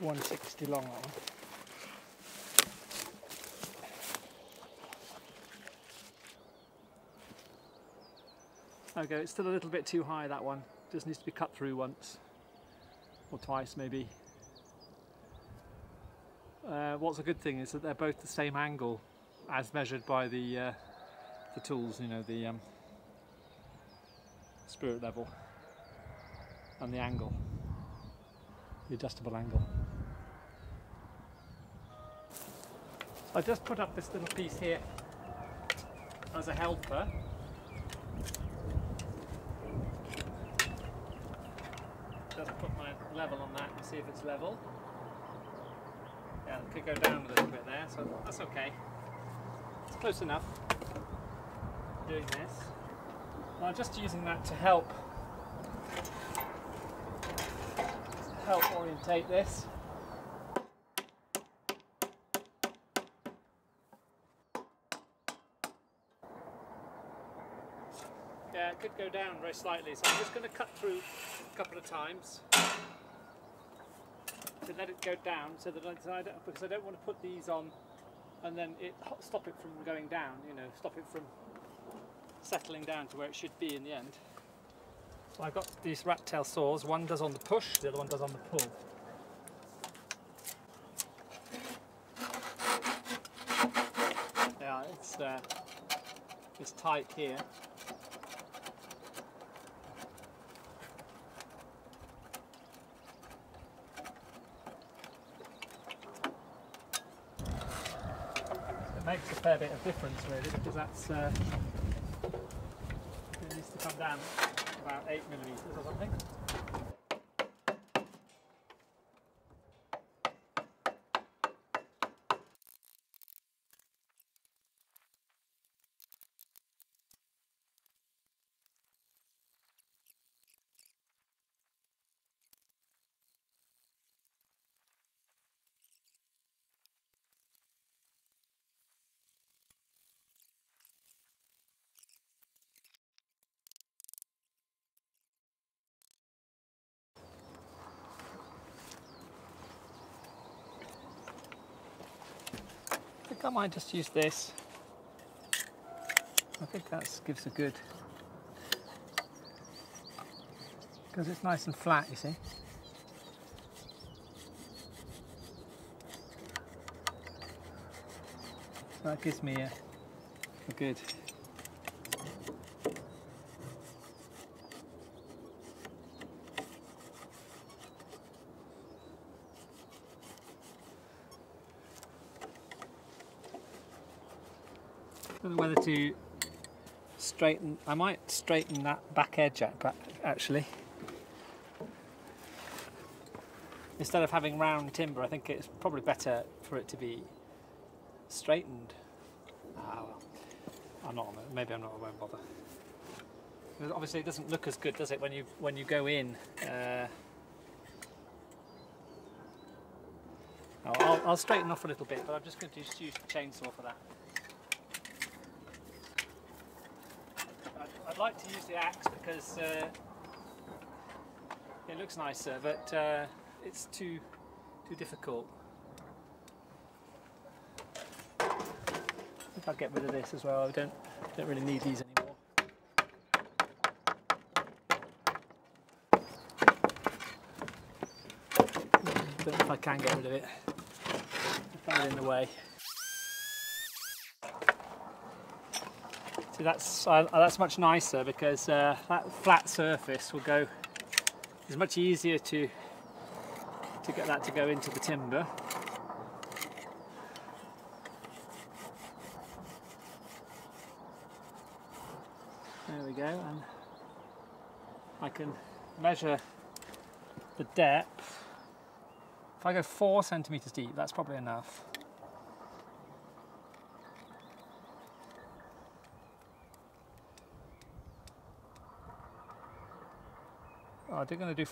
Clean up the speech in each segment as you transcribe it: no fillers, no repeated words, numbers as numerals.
160 long arm. There we go, it's still a little bit too high, that one. Just needs to be cut through once or twice maybe. What's a good thing is that they're both the same angle as measured by the tools, you know, the spirit level and the angle, the adjustable angle. I just put up this little piece here as a helper. Just put my level on that and see if it's level. Yeah, it could go down a little bit there, so that's okay. It's close enough doing this. And I'm just using that to help orientate this. Yeah, it could go down very slightly, so I'm just going to cut through a couple of times to let it go down, so that because I don't want to put these on and then stop it from going down, you know, stop it from settling down to where it should be in the end. So I've got these rat tail saws, one does on the push, the other one does on the pull. Yeah, it's tight here. Makes a fair bit of difference really, because that's it needs to come down about 8mm or something. I might just use this. I think that gives a good, because it's nice and flat, you see. So that gives me a good. I don't know whether to straighten. I might straighten that back edge out, actually. Instead of having round timber, I think it's probably better for it to be straightened. Ah, well, maybe I won't bother. Because obviously, it doesn't look as good, does it, when you go in? I'll straighten off a little bit, but I'm just going to use the chainsaw for that. I'd like to use the axe because it looks nicer, but it's too difficult. I think I'll get rid of this as well. I don't really need these anymore. I don't know if I can get rid of it. I found it in the way. That's much nicer, because that flat surface will go. It's much easier to get that to go into the timber. There we go, and I can measure the depth. If I go 4 centimetres deep, that's probably enough. I'm going to do 4.5.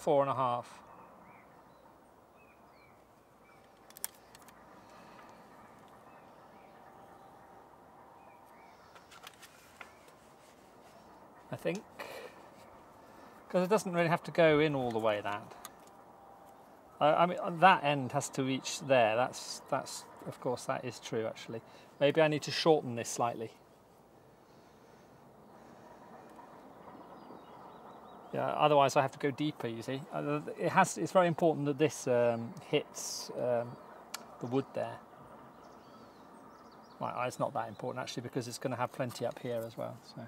I think, because it doesn't really have to go in all the way. That I mean, that end has to reach there. That's of course, that is true, actually. Maybe I need to shorten this slightly. Yeah, otherwise I have to go deeper, you see. It's very important that this hits the wood there. Right, it's not that important, actually, because it's going to have plenty up here as well. So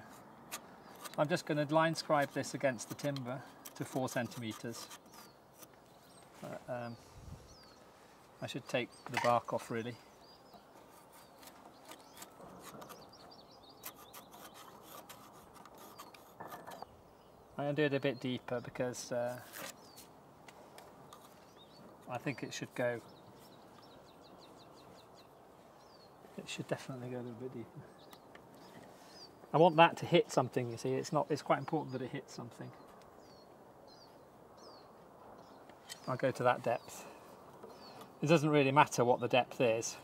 I'm just going to line scribe this against the timber to 4 centimetres. I should take the bark off, really. I'm going to do it a bit deeper because I think it should go. It should definitely go a little bit deeper. I want that to hit something, you see. It's quite important that it hits something. I'll go to that depth. It doesn't really matter what the depth is.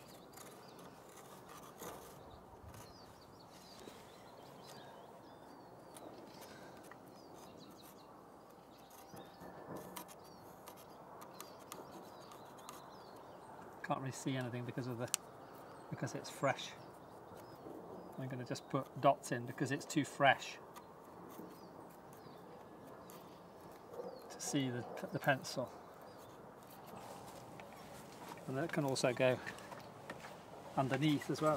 Can't really see anything because it's fresh. I'm going to just put dots in because it's too fresh to see the pencil. And that can also go underneath as well.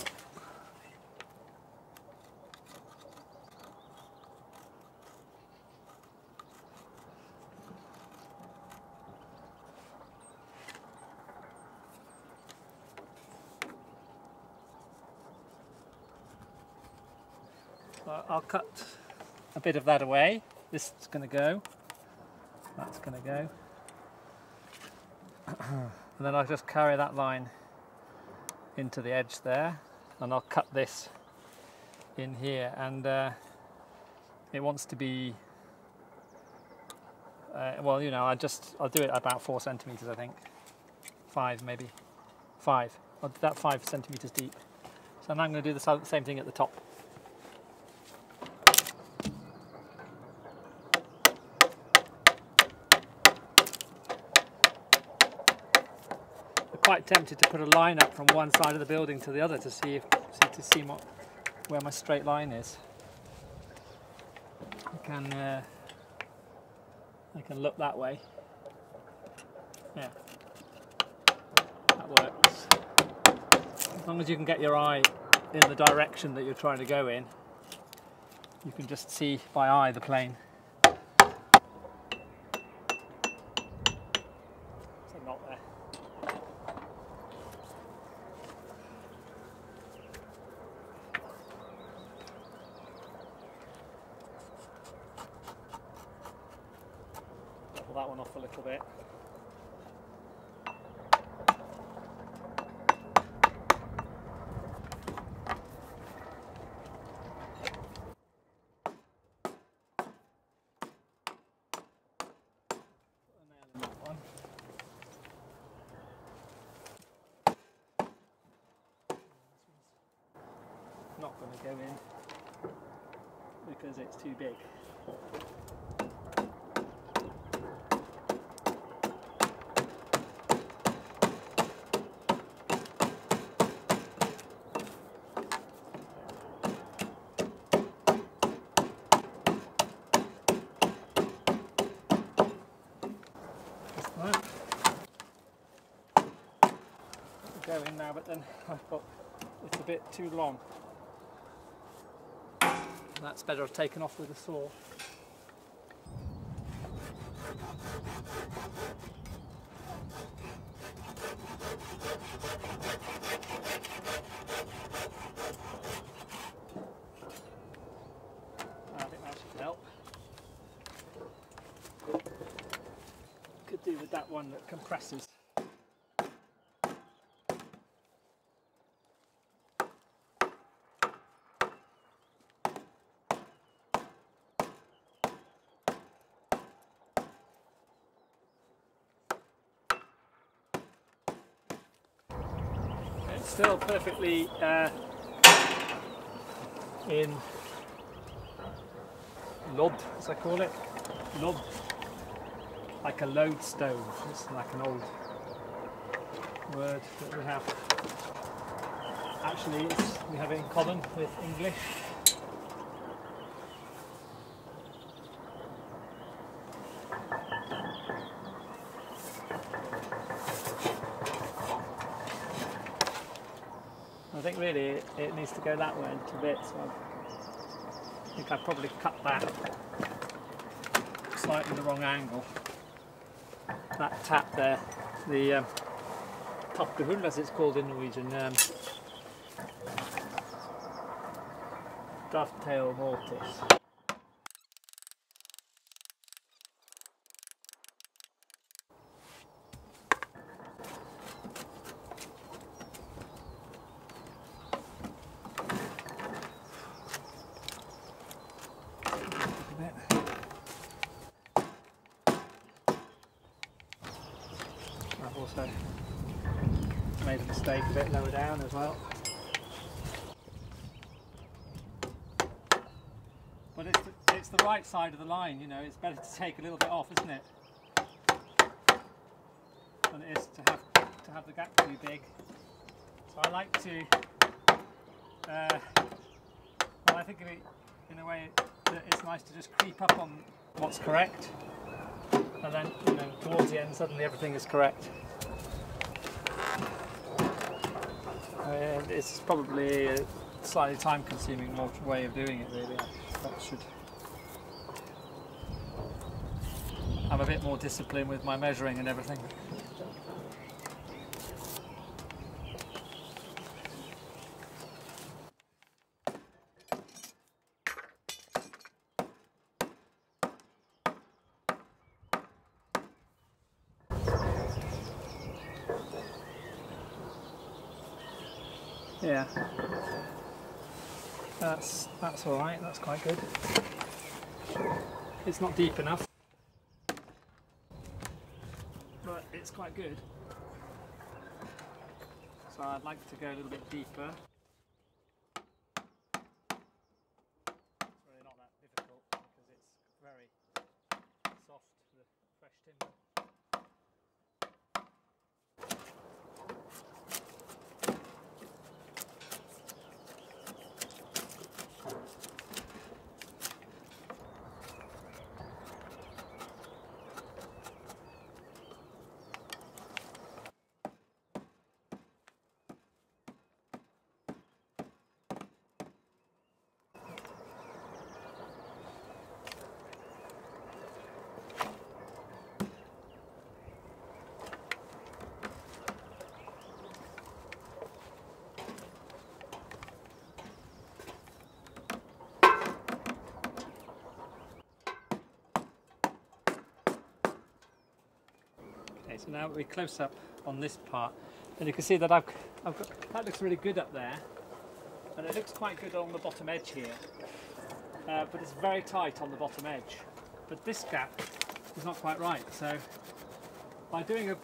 I'll cut a bit of that away. This is going to go. That's going to go. And then I'll just carry that line into the edge there, and I'll cut this in here. And it wants to be, well, you know, I'll do it about 4 centimetres, I think, 5 maybe, 5. I'll do that 5 centimetres deep. So now I'm going to do the same thing at the top. Quite tempted to put a line up from one side of the building to the other to see where my straight line is. I can look that way. Yeah, that works. As long as you can get your eye in the direction that you're trying to go in, you can just see by eye the plane. That one off a little bit. Not going to go in because it's too big. Go in now, but then I've got it's a bit too long. That's better I've taken off with a saw. I think that should help. Could do with that one that compresses. Still perfectly in Lod, as I call it. Lod. like a lodestone. It's like an old word that we have. Actually, we have it in common with English. I think really it needs to go that way into bits. So I think I probably cut that slightly the wrong angle. That tap there, the tapgrund as it's called in Norwegian, dovetail mortise. Also made a mistake a bit lower down as well. But it's the right side of the line, you know, it's better to take a little bit off, isn't it? Than it is to have the gap too big. So I like to, well, I think of it in a way that it's nice to just creep up on what's correct. And then, you know, towards the end suddenly everything is correct. It's probably a slightly time-consuming way of doing it, really. That should have a bit more discipline with my measuring and everything. Yeah, that's all right. That's quite good. It's not deep enough, but it's quite good. So I'd like to go a little bit deeper. It's really not that difficult because it's very soft for the fresh timber. So now we close up on this part, and you can see that I've got that looks really good up there, and it looks quite good on the bottom edge here, but it's very tight on the bottom edge. But this gap is not quite right, so by doing a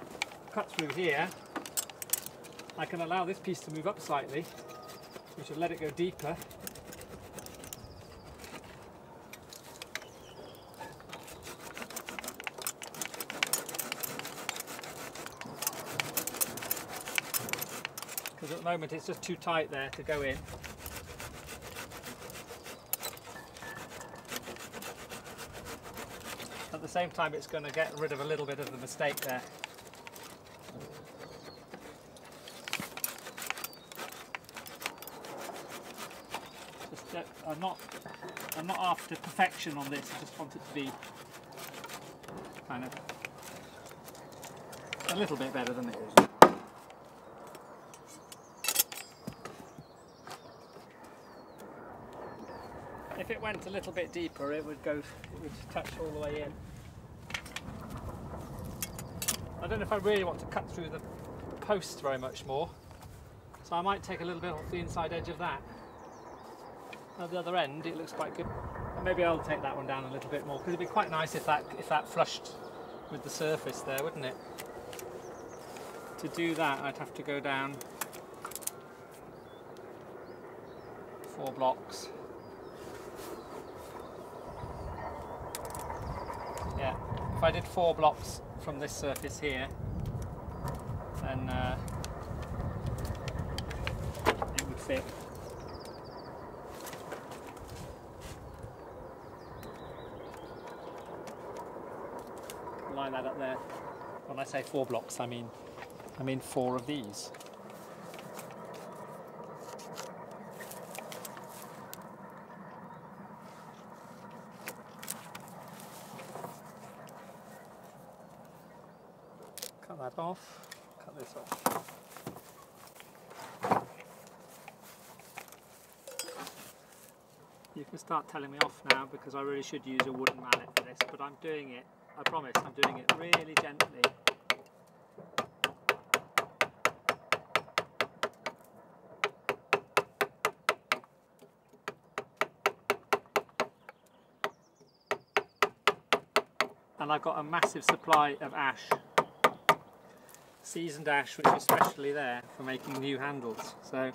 cut through here, I can allow this piece to move up slightly, which will let it go deeper. Because at the moment it's just too tight there to go in. At the same time it's going to get rid of a little bit of the mistake there. Just, I'm not after perfection on this, I just want it to be kind of a little bit better than it is. If it went a little bit deeper, it would touch all the way in. I don't know if I really want to cut through the post very much more, so I might take a little bit off the inside edge of that. At the other end, it looks quite good. Maybe I'll take that one down a little bit more, because it'd be quite nice if that flushed with the surface there, wouldn't it? To do that, I'd have to go down 4 blocks. Yeah, if if I did 4 blocks from this surface here, then it would fit. Line that up there. When I say 4 blocks, I mean 4 of these. Cut that off, cut this off. You can start telling me off now because I really should use a wooden mallet for this, but I'm doing it, I promise, I'm doing it really gently. And I've got a massive supply of ash, seasoned ash, which is especially there for making new handles. So,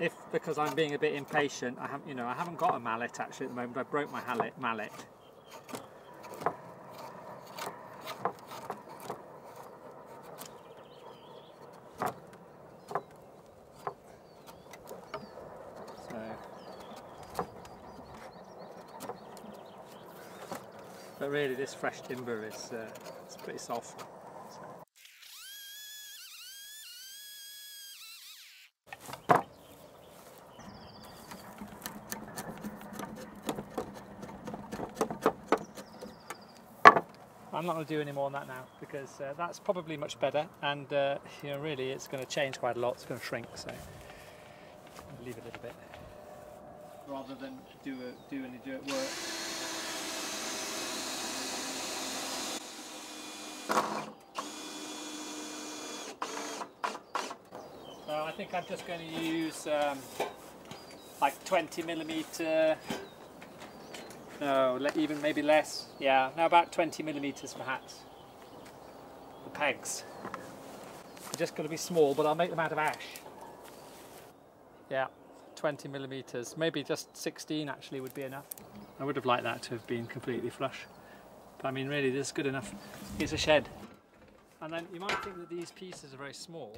if because I'm being a bit impatient, I haven't got a mallet actually at the moment. I broke my mallet. But really, this fresh timber is it's pretty soft. I'm not going to do any more on that now because that's probably much better, and you know, really, it's going to change quite a lot. It's going to shrink, so I'll leave it a little bit rather than do any dirt work. I think I'm just going to use like 20mm, no, even maybe less, yeah, now about 20mm perhaps, the pegs. They're just going to be small, but I'll make them out of ash. Yeah, 20mm, maybe just 16 actually would be enough. I would have liked that to have been completely flush, but I mean really this is good enough. Here's a shed. And then you might think that these pieces are very small.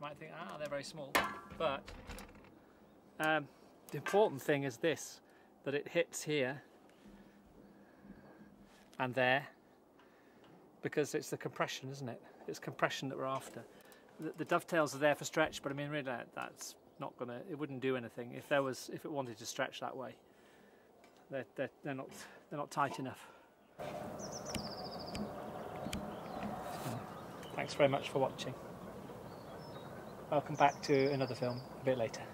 Might think, ah, they're very small, but the important thing is this, that it hits here and there, because it's the compression, isn't it? It's compression that we're after. The dovetails are there for stretch, but I mean, really, that's not gonna, it wouldn't do anything if it wanted to stretch that way. They're not tight enough. Thanks very much for watching. Welcome back to another film a bit later.